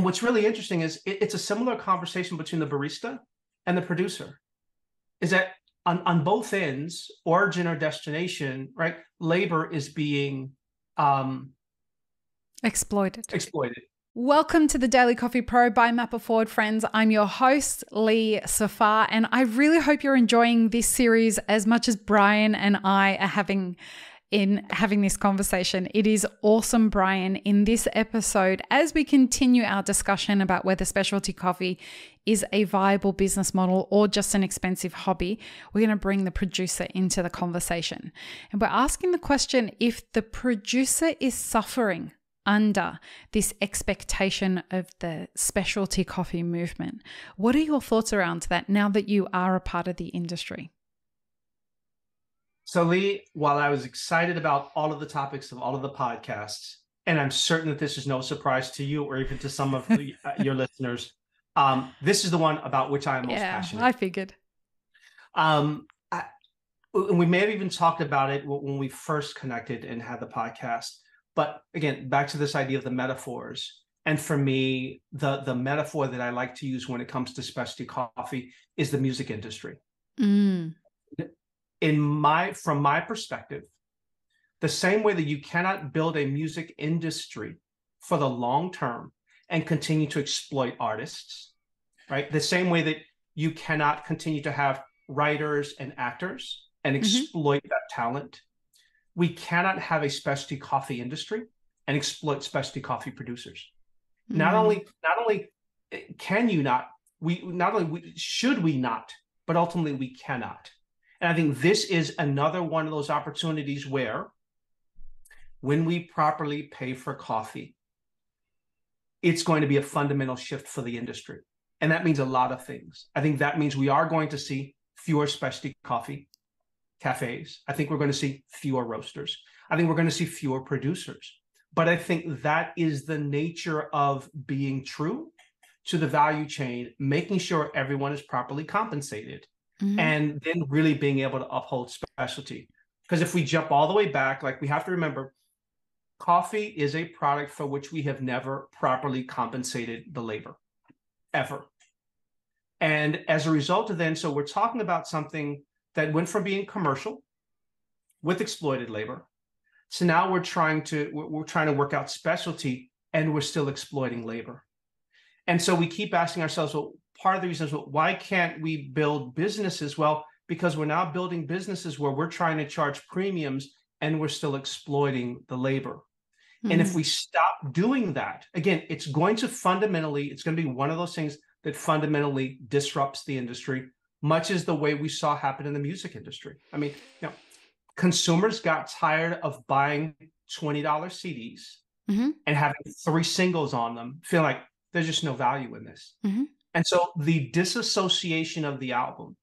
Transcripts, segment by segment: And what's really interesting is it's a similar conversation between the barista and the producer, is that on both ends, origin or destination, right? Labor is being exploited. Welcome to the Daily Coffee Pro by Map It Forward, friends. I'm your host, Lee Safar, and I really hope you're enjoying this series as much as Brian and I are having this conversation. It is awesome, Brian. In this episode, as we continue our discussion about whether specialty coffee is a viable business model or just an expensive hobby, we're going to bring the producer into the conversation. And we're asking the question, if the producer is suffering under this expectation of the specialty coffee movement, what are your thoughts around that now that you are a part of the industry? So Lee, while I was excited about all of the topics of all of the podcasts, and I'm certain that this is no surprise to you or even to some of your listeners, this is the one about which I am most passionate. I figured. We may have even talked about it when we first connected and had the podcast. But again, back to this idea of the metaphors. And for me, the metaphor that I like to use when it comes to specialty coffee is the music industry. Mm. From my perspective, the same way that you cannot build a music industry for the long term and continue to exploit artists, right? The same way that you cannot continue to have writers and actors and exploit that talent. We cannot have a specialty coffee industry and exploit specialty coffee producers. Mm. Not only can you not, should we not, but ultimately we cannot. And I think this is another one of those opportunities where, when we properly pay for coffee, it's going to be a fundamental shift for the industry. And that means a lot of things. I think that means we are going to see fewer specialty coffee cafes. I think we're going to see fewer roasters. I think we're going to see fewer producers. But I think that is the nature of being true to the value chain, making sure everyone is properly compensated, and then really being able to uphold specialty. Because if we jump all the way back, like, we have to remember, coffee is a product for which we have never properly compensated the labor, ever. And as a result of then, so we're talking about something that went from being commercial with exploited labor. So now we're trying to work out specialty, and we're still exploiting labor. And so we keep asking ourselves, well, part of the reason is, well, why can't we build businesses? Well, because we're now building businesses where we're trying to charge premiums and we're still exploiting the labor. Mm-hmm. And if we stop doing that, again, it's going to be one of those things that fundamentally disrupts the industry, much as the way we saw happen in the music industry. I mean, you know, consumers got tired of buying $20 CDs and having 3 singles on them, feeling like there's just no value in this. Mm-hmm. And so the disassociation of the album,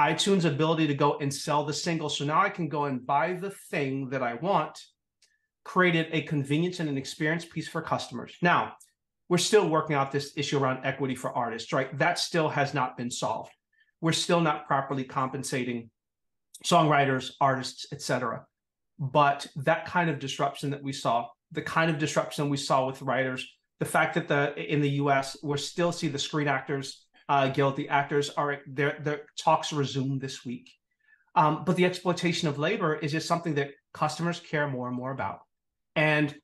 iTunes' ability to go and sell the single, so now I can go and buy the thing that I want, created a convenience and an experience piece for customers. Now, we're still working out this issue around equity for artists, right? That still has not been solved. We're still not properly compensating songwriters, artists, etc. But that kind of disruption that we saw, the kind of disruption we saw with writers, the fact that in the US, we're still see the Screen Actors Guild, the actors are, their talks resume this week. But the exploitation of labor is just something that customers care more and more about. And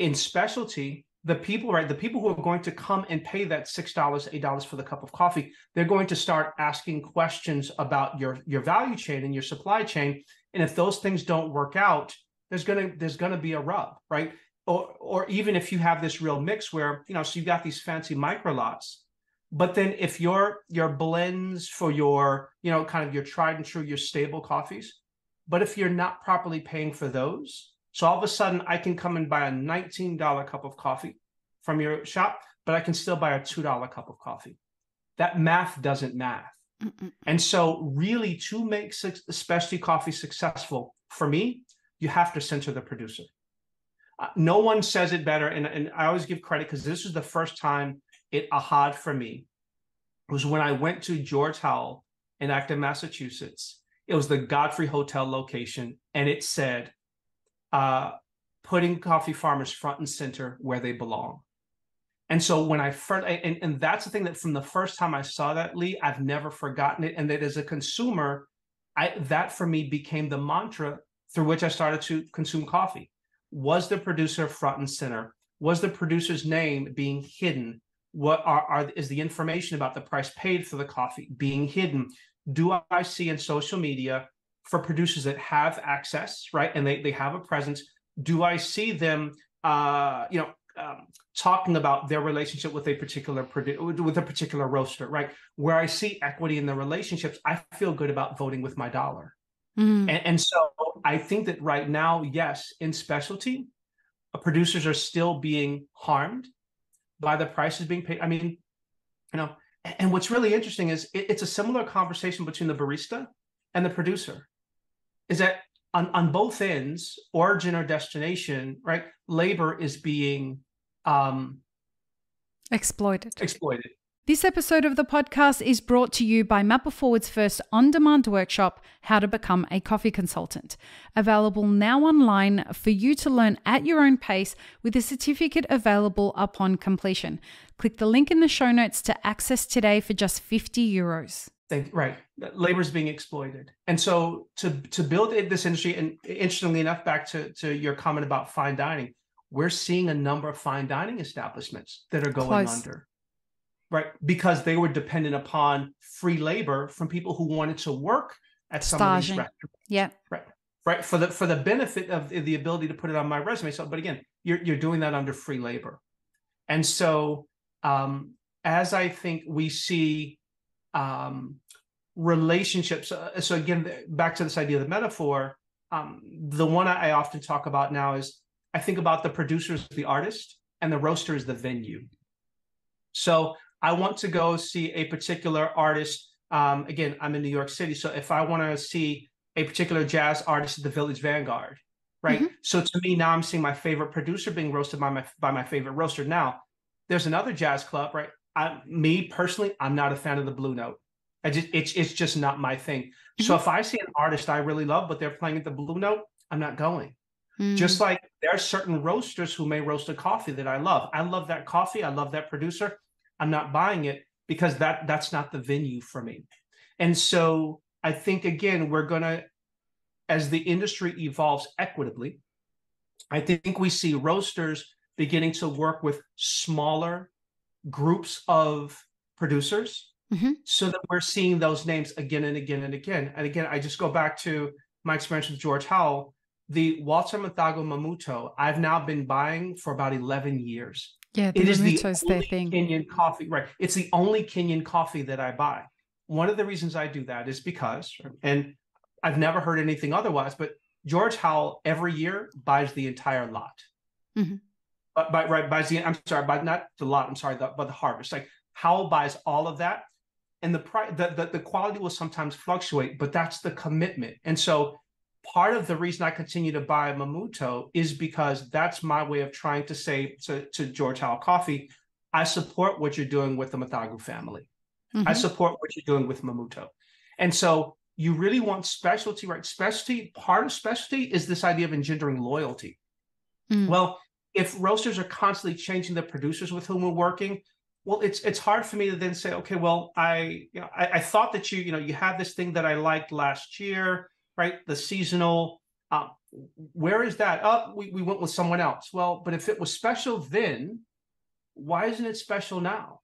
in specialty, the people who are going to come and pay that $6, $8 for the cup of coffee, they're going to start asking questions about your value chain and your supply chain. And if those things don't work out, there's gonna be a rub, right? Or even if you have this real mix where, you know, so you've got these fancy micro lots, but then if your blends for your, you know, kind of your tried and true, your stable coffees, but if you're not properly paying for those, so all of a sudden I can come and buy a $19 cup of coffee from your shop, but I can still buy a $2 cup of coffee. That math doesn't math. Mm-mm. And so really, to make specialty coffee successful, for me, you have to center the producer. No one says it better, and I always give credit, because this was the first time it ahaed for me. It was when I went to George Howell in Acton, Massachusetts. It was the Godfrey Hotel location, and it said, putting coffee farmers front and center where they belong. And so when I first, and that's the thing that from the first time I saw that, Lee, I've never forgotten it. And that as a consumer, that for me became the mantra through which I started to consume coffee. Was the producer front and center? Was the producer's name being hidden? What is the information about the price paid for the coffee being hidden? Do I see in social media for producers that have access, right? And they have a presence. Do I see them, talking about their relationship with a particular roaster, right? Where I see equity in the relationships, I feel good about voting with my dollar. Mm. And so I think that right now, yes, in specialty, producers are still being harmed by the prices being paid. I mean, and what's really interesting is it's a similar conversation between the barista and the producer, is that on both ends, origin or destination, right? Labor is being exploited. This episode of the podcast is brought to you by Map It Forward's first on-demand workshop, How to Become a Coffee Consultant, available now online for you to learn at your own pace with a certificate available upon completion. Click the link in the show notes to access today for just €50. Right. Labor is being exploited. And so to build this industry, and interestingly enough, back to your comment about fine dining, we're seeing a number of fine dining establishments that are going under. Right, because they were dependent upon free labor from people who wanted to work at some of these restaurants. Yeah, right. For the benefit of the ability to put it on my resume. So, but again, you're doing that under free labor, and so as I think we see relationships. So again, back to this idea of the metaphor. The one I often talk about now is I think about the producer as the artist and the roaster is the venue. So I want to go see a particular artist. Again, I'm in New York City. So if I want to see a particular jazz artist at the Village Vanguard, right? Mm-hmm. So to me, now I'm seeing my favorite producer being roasted by my favorite roaster. Now, there's another jazz club, right? Me personally, I'm not a fan of the Blue Note. It's just not my thing. Mm-hmm. So if I see an artist I really love, but they're playing at the Blue Note, I'm not going. Mm. Just like there are certain roasters who may roast a coffee that I love. I love that coffee. I love that producer. I'm not buying it because that's not the venue for me. And so I think, again, we're going to, as the industry evolves equitably, I think we see roasters beginning to work with smaller groups of producers, mm-hmm. so that we're seeing those names again and again and again. And again, I just go back to my experience with George Howell. The Walter Mathago Mamuto, I've now been buying for about 11 years. Yeah, it is the only Kenyan coffee, right? It's the only Kenyan coffee that I buy. One of the reasons I do that is because, and I've never heard anything otherwise, but George Howell every year buys the entire lot. Mm-hmm. By the harvest. Like Howell buys all of that, and the quality will sometimes fluctuate, but that's the commitment. And so part of the reason I continue to buy Mamuto is because that's my way of trying to say to George Howell Coffee, I support what you're doing with the Mathago family. Mm-hmm. I support what you're doing with Mamuto. And so you really want specialty, right? Specialty, part of specialty is this idea of engendering loyalty. Mm. Well, if roasters are constantly changing the producers with whom we're working, well, it's hard for me to then say, okay, well, I thought that you had this thing that I liked last year. Right? The seasonal, where is that? Oh, we went with someone else. Well, but if it was special then, why isn't it special now?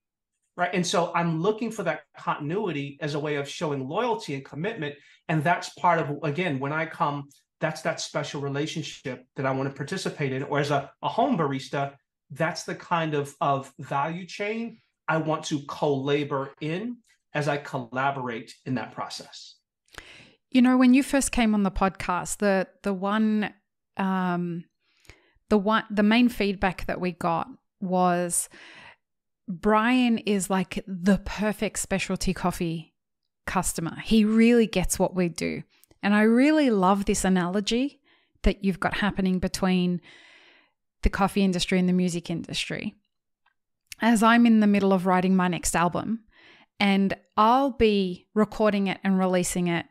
Right? And so I'm looking for that continuity as a way of showing loyalty and commitment. And that's part of, again, when I come, that's that special relationship that I want to participate in. Or as a home barista, that's the kind of value chain I want to co-labor in as I collaborate in that process. You know, when you first came on the podcast, the main feedback that we got was Brian is like the perfect specialty coffee customer. He really gets what we do. And I really love this analogy that you've got happening between the coffee industry and the music industry. As I'm in the middle of writing my next album, and I'll be recording it and releasing it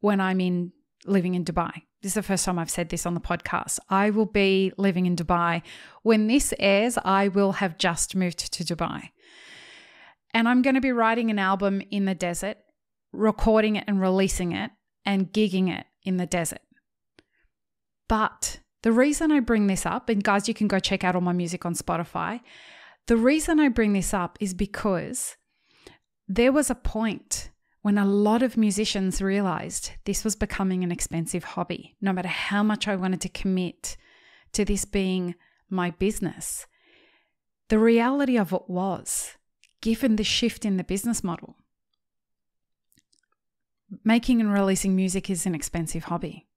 when I'm living in Dubai. This is the first time I've said this on the podcast. I will be living in Dubai. When this airs, I will have just moved to Dubai. And I'm going to be writing an album in the desert, recording it and releasing it, and gigging it in the desert. But the reason I bring this up, and guys, you can go check out all my music on Spotify. The reason I bring this up is because there was a point when a lot of musicians realized this was becoming an expensive hobby, no matter how much I wanted to commit to this being my business. The reality of it was, given the shift in the business model, making and releasing music is an expensive hobby.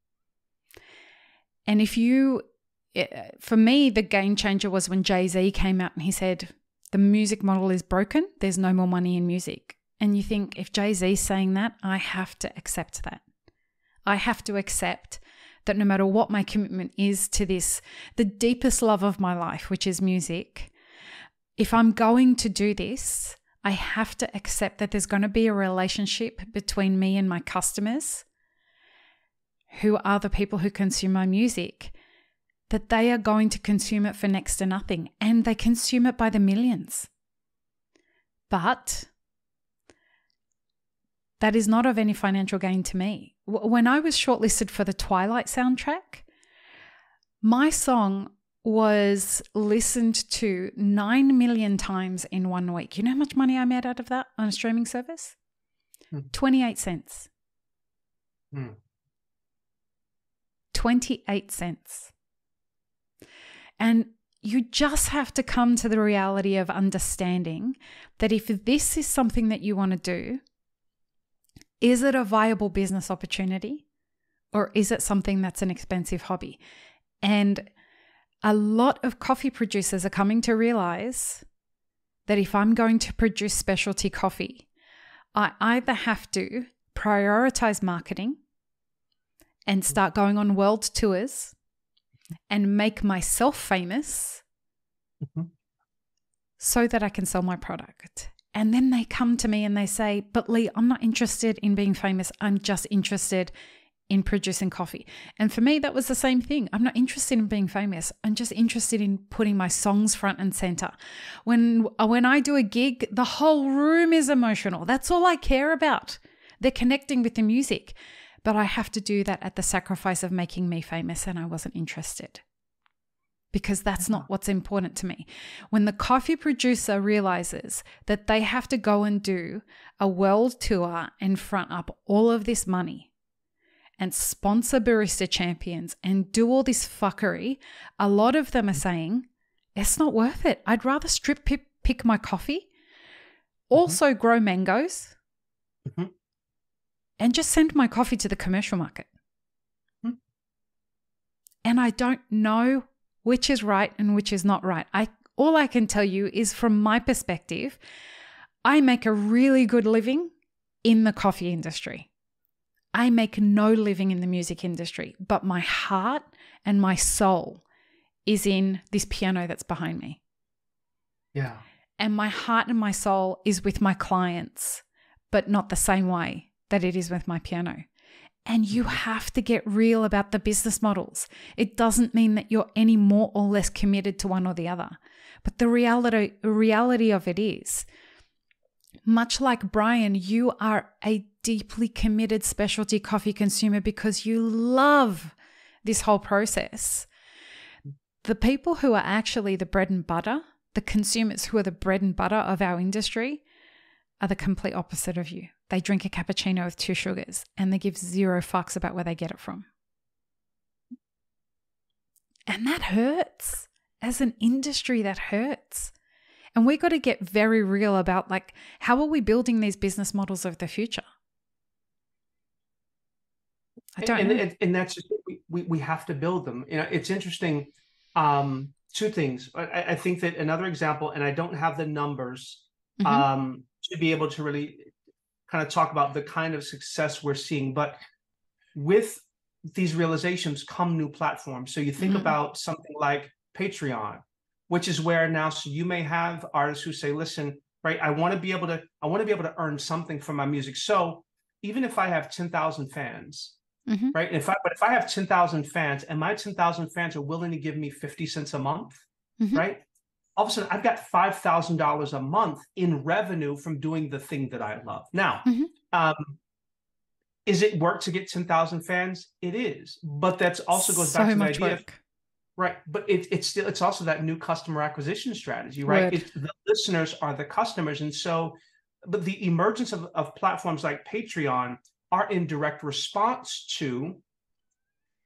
And for me, the game changer was when Jay-Z came out and he said, the music model is broken, there's no more money in music. And you think, if Jay-Z's saying that, I have to accept that. I have to accept that no matter what my commitment is to this, the deepest love of my life, which is music, if I'm going to do this, I have to accept that there's going to be a relationship between me and my customers, who are the people who consume my music, that they are going to consume it for next to nothing, and they consume it by the millions. But that is not of any financial gain to me. When I was shortlisted for the Twilight soundtrack, my song was listened to 9 million times in 1 week. You know how much money I made out of that on a streaming service? 28 cents. 28 cents. And you just have to come to the reality of understanding that if this is something that you want to do, is it a viable business opportunity, or is it something that's an expensive hobby? And a lot of coffee producers are coming to realize that if I'm going to produce specialty coffee, I either have to prioritize marketing and start going on world tours and make myself famous so that I can sell my product. And then they come to me and they say, but Lee, I'm not interested in being famous. I'm just interested in producing coffee. And for me, that was the same thing. I'm not interested in being famous. I'm just interested in putting my songs front and center. When I do a gig, the whole room is emotional. That's all I care about. They're connecting with the music. But I have to do that at the sacrifice of making me famous, and I wasn't interested, because that's not what's important to me. When the coffee producer realizes that they have to go and do a world tour and front up all of this money and sponsor barista champions and do all this fuckery, a lot of them are saying, it's not worth it. I'd rather strip pick my coffee, also grow mangoes, and just send my coffee to the commercial market. And I don't know which is right and which is not right. All I can tell you is, from my perspective, I make a really good living in the coffee industry. I make no living in the music industry, but my heart and my soul is in this piano that's behind me. Yeah. And my heart and my soul is with my clients, but not the same way that it is with my piano. And you have to get real about the business models. It doesn't mean that you're any more or less committed to one or the other. But the reality of it is, much like Brian, you are a deeply committed specialty coffee consumer because you love this whole process. The people who are actually the bread and butter, the consumers who are the bread and butter of our industry, are the complete opposite of you. They drink a cappuccino with 2 sugars and they give 0 fucks about where they get it from. And that hurts. As an industry, that hurts. And we've got to get very real about, like, how are we building these business models of the future? And that's just, we have to build them. You know, it's interesting. Two things. I think that another example, and I don't have the numbers to be able to really kind of talk about the kind of success we're seeing, but with these realizations come new platforms. So you think about something like Patreon, which is where now, so you may have artists who say, listen, right, I want to be able to earn something from my music. So even if I have 10,000 fans, Mm-hmm. Right. But if I have 10,000 fans and my 10,000 fans are willing to give me 50 cents a month, mm-hmm. right? All of a sudden I've got $5,000 a month in revenue from doing the thing that I love. Now, mm-hmm. Is it work to get 10,000 fans? It is, but that's also goes back to my idea. Right. But it's also that new customer acquisition strategy, right? It's the listeners are the customers. And so, but the emergence of platforms like Patreon are in direct response to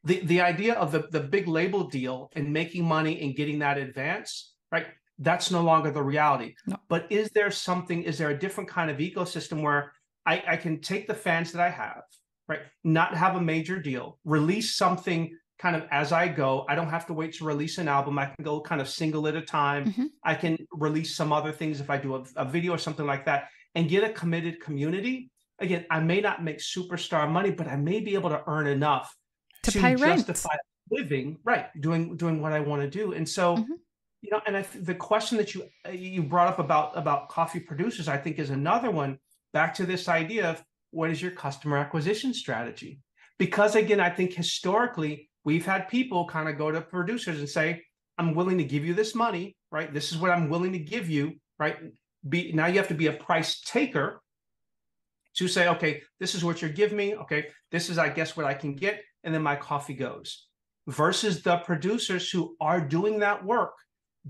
the idea of the big label deal and making money and getting that advance, right? That's no longer the reality. No. But is there a different kind of ecosystem where I can take the fans that I have, right? Not have a major deal, release something kind of as I go. I don't have to wait to release an album. I can go kind of single at a time. Mm-hmm. I can release some other things if I do a video or something like that and get a committed community. Again, I may not make superstar money, but I may be able to earn enough to pay justify rent. Living, right, doing what I want to do. And so, mm-hmm. you know, and the question that you brought up about coffee producers, I think is another one back to this idea of what is your customer acquisition strategy? Because again, I think historically, we've had people kind of go to producers and say, I'm willing to give you this money, right? This is what I'm willing to give you, right? Now you have to be a price taker, to say, okay, this is what you're giving me. Okay, this is, I guess, what I can get. And then my coffee goes. Versus the producers who are doing that work,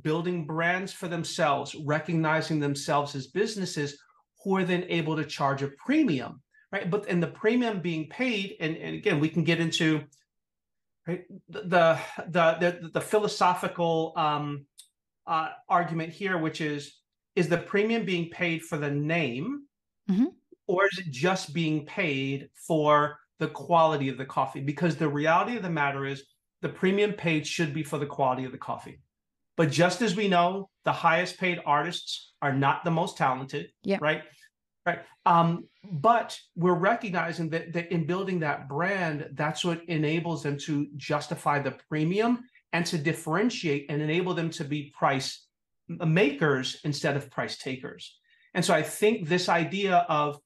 building brands for themselves, recognizing themselves as businesses who are then able to charge a premium, right? But and the premium being paid, and again, we can get into right, the philosophical argument here, which is the premium being paid for the name? Mm-hmm. Or is it just being paid for the quality of the coffee? Because the reality of the matter is the premium paid should be for the quality of the coffee. But just as we know, the highest paid artists are not the most talented, yeah. right? Right. But we're recognizing that in building that brand, that's what enables them to justify the premium and to differentiate and enable them to be price makers instead of price takers. And so I think this idea of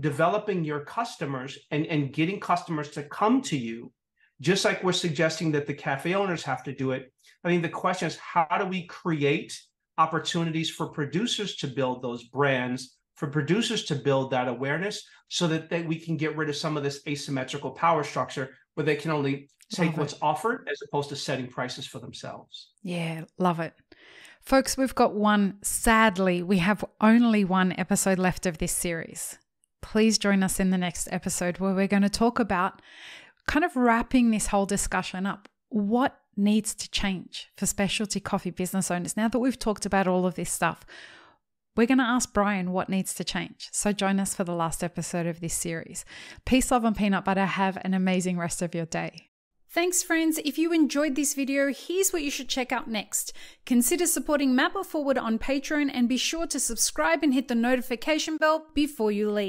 developing your customers and getting customers to come to you, just like we're suggesting that the cafe owners have to do it. I mean, the question is, how do we create opportunities for producers to build those brands, for producers to build that awareness so that we can get rid of some of this asymmetrical power structure where they can only take what's offered as opposed to setting prices for themselves? Yeah, love it. Folks, we've got one. Sadly, we have only one episode left of this series. Please join us in the next episode where we're going to talk about kind of wrapping this whole discussion up. What needs to change for specialty coffee business owners? Now that we've talked about all of this stuff, we're going to ask Brian what needs to change. So join us for the last episode of this series. Peace, love, and peanut butter. Have an amazing rest of your day. Thanks, friends. If you enjoyed this video, here's what you should check out next. Consider supporting Map It Forward on Patreon and be sure to subscribe and hit the notification bell before you leave.